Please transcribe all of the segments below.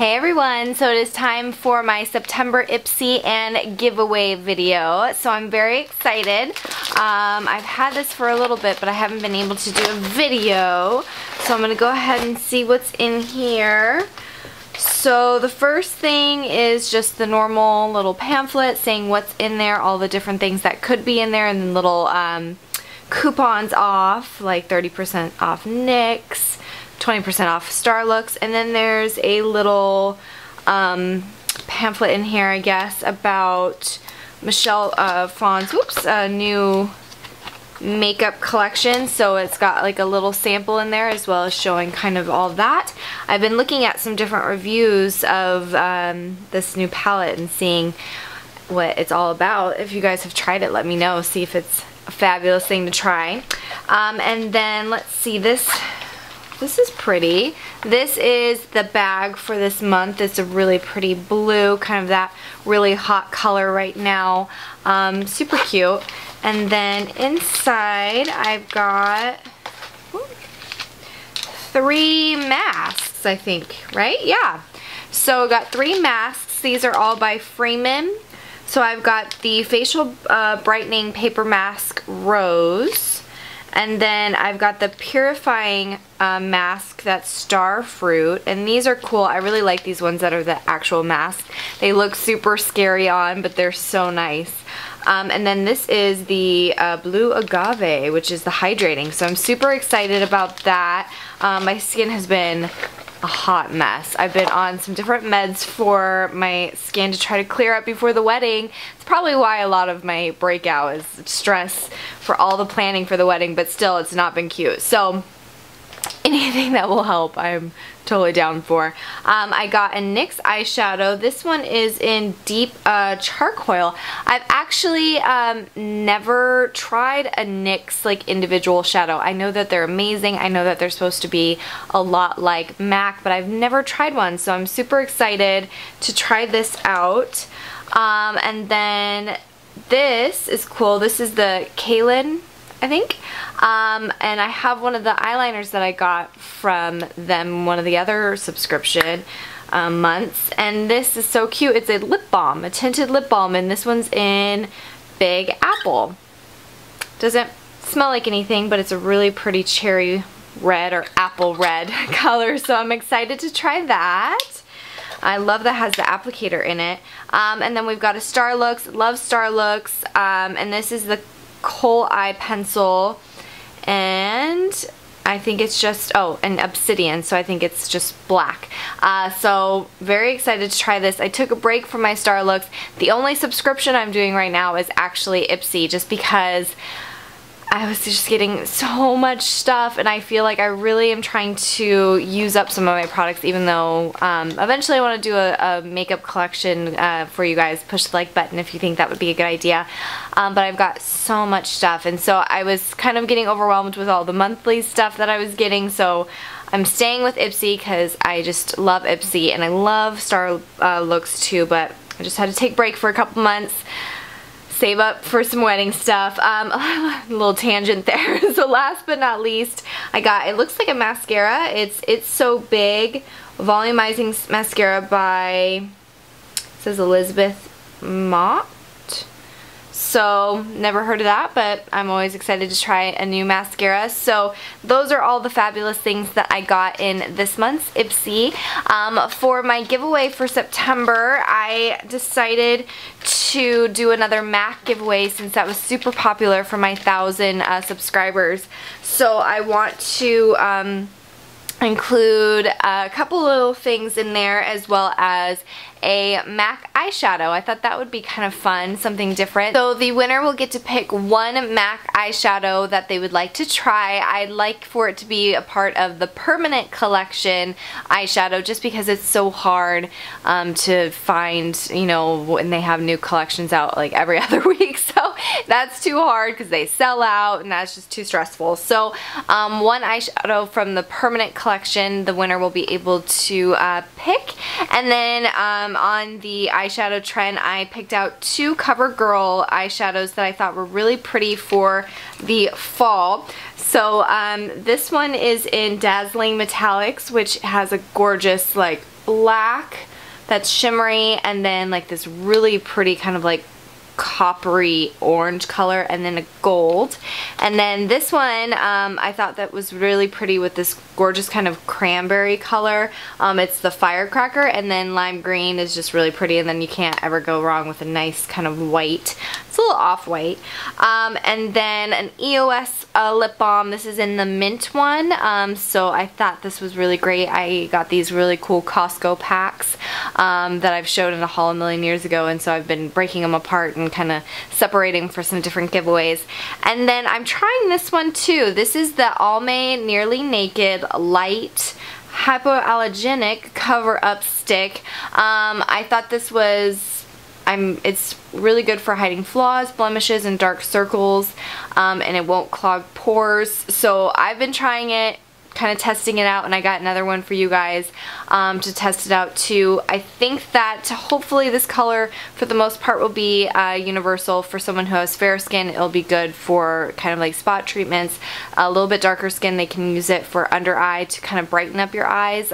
Hey everyone, so it is time for my September Ipsy and giveaway video. So I'm very excited. I've had this for a little bit, but I haven't been able to do a video. So I'm gonna go ahead and see what's in here. So the first thing is just the normal little pamphlet saying what's in there, all the different things that could be in there, and then little coupons off, like 30% off NYX, 20% off Starlooks, and then there's a little pamphlet in here, I guess, about Michelle Fawn's, new makeup collection. So it's got like a little sample in there as well as showing kind of all that. I've been looking at some different reviews of this new palette and seeing what it's all about. If you guys have tried it, let me know. See if it's a fabulous thing to try. And then let's see, this is pretty. This is the bag for this month. It's a really pretty blue, kind of that really hot color right now. Super cute. And then inside I've got three masks, I think, right? Yeah. So I got three masks. These are all by Freeman. So I've got the facial brightening paper mask Rose. And then I've got the purifying mask that's Starfruit, and these are cool. I really like these ones that are the actual mask. They look super scary on, but they're so nice. And then this is the Blue Agave, which is the hydrating, so I'm super excited about that. My skin has been a hot mess. I've been on some different meds for my skin to try to clear up before the wedding. It's probably why a lot of my breakout is stress for all the planning for the wedding, but still, it's not been cute. So anything that will help, I'm totally down for. I got a NYX eyeshadow. This one is in deep charcoal. I've actually never tried a NYX like individual shadow. I know that they're amazing. I know that they're supposed to be a lot like MAC, but I've never tried one, so I'm super excited to try this out. And then this is cool. This is the Kaylin, I think, and I have one of the eyeliners that I got from them, one of the other subscription months, and this is so cute. It's a lip balm, a tinted lip balm, and this one's in Big Apple. Doesn't smell like anything, but it's a really pretty cherry red or apple red color, so I'm excited to try that. I love that it has the applicator in it. And then we've got a Starlooks, love Starlooks, and this is the Coal Eye pencil, and I think it's just, oh, an obsidian, so I think it's just black. So very excited to try this. I took a break from my Starlooks. The only subscription I'm doing right now is actually Ipsy, just because I was just getting so much stuff, and I feel like I really am trying to use up some of my products, even though eventually I want to do a makeup collection for you guys. Push the like button if you think that would be a good idea. But I've got so much stuff, and so I was kind of getting overwhelmed with all the monthly stuff that I was getting, so I'm staying with Ipsy because I just love Ipsy, and I love Starlooks too, but I just had to take a break for a couple months. Save up for some wedding stuff. A little tangent there. So last but not least, I got, it looks like a mascara. It's So Big volumizing mascara by, it says Elizabeth Mott. So never heard of that, but I'm always excited to try a new mascara. So those are all the fabulous things that I got in this month's Ipsy. For my giveaway for September, I decided to do another MAC giveaway since that was super popular for my 1,000 subscribers. So I want to include a couple little things in there, as well as a MAC eyeshadow. I thought that would be kind of fun, something different. So the winner will get to pick one MAC eyeshadow that they would like to try. I'd like for it to be a part of the permanent collection eyeshadow, just because it's so hard to find, you know, when they have new collections out like every other week. So that's too hard because they sell out, and that's just too stressful. So one eyeshadow from the permanent collection, the winner will be able to pick. And then on the eyeshadow trend, I picked out two CoverGirl eyeshadows that I thought were really pretty for the fall. So this one is in Dazzling Metallics, which has a gorgeous like black that's shimmery, and then like this really pretty kind of like coppery orange color, and then a gold. And then this one I thought that was really pretty with this gorgeous kind of cranberry color. It's the firecracker, and then lime green is just really pretty, and then you can't ever go wrong with a nice kind of white. It's a little off-white. And then an EOS lip balm. This is in the mint one, so I thought this was really great. I got these really cool Costco packs that I've showed in a haul a million years ago, and so I've been breaking them apart and kind of separating for some different giveaways. And then I'm trying this one too. This is the Almay Nearly Naked Light Hypoallergenic Cover Up Stick. I thought this was, it's really good for hiding flaws, blemishes, and dark circles, and it won't clog pores. So I've been trying it, kind of testing it out, and I got another one for you guys to test it out too. I think that hopefully this color for the most part will be universal for someone who has fair skin. It'll be good for kind of like spot treatments. A little bit darker skin, they can use it for under eye to kind of brighten up your eyes.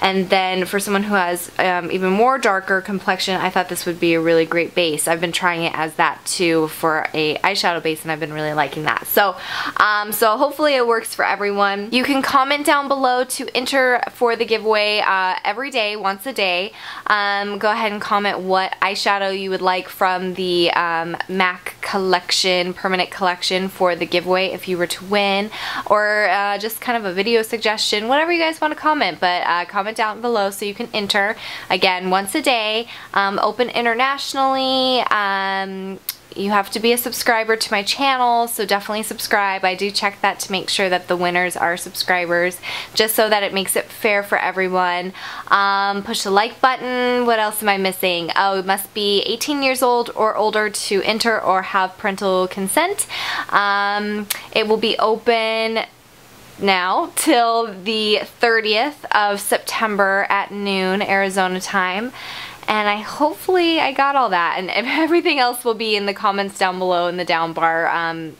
And then for someone who has even more darker complexion, I thought this would be a really great base. I've been trying it as that too for a eyeshadow base, and I've been really liking that. So so hopefully it works for everyone. You can comment down below to enter for the giveaway every day, once a day. Go ahead and comment what eyeshadow you would like from the MAC collection, permanent collection, for the giveaway if you were to win, or just kind of a video suggestion, whatever you guys want to comment, but comment down below so you can enter. Again, once a day, open internationally. You have to be a subscriber to my channel, so definitely subscribe. I do check that to make sure that the winners are subscribers, just so that it makes it fair for everyone. Push the like button. What else am I missing? Oh, it must be 18 years old or older to enter, or have parental consent. It will be open now till the 30th of September at noon Arizona time. And I hopefully I got all that, and everything else will be in the comments down below in the down bar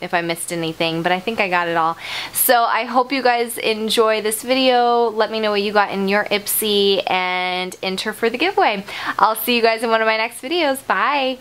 if I missed anything, but I think I got it all. So I hope you guys enjoy this video. Let me know what you got in your Ipsy and enter for the giveaway. I'll see you guys in one of my next videos. Bye.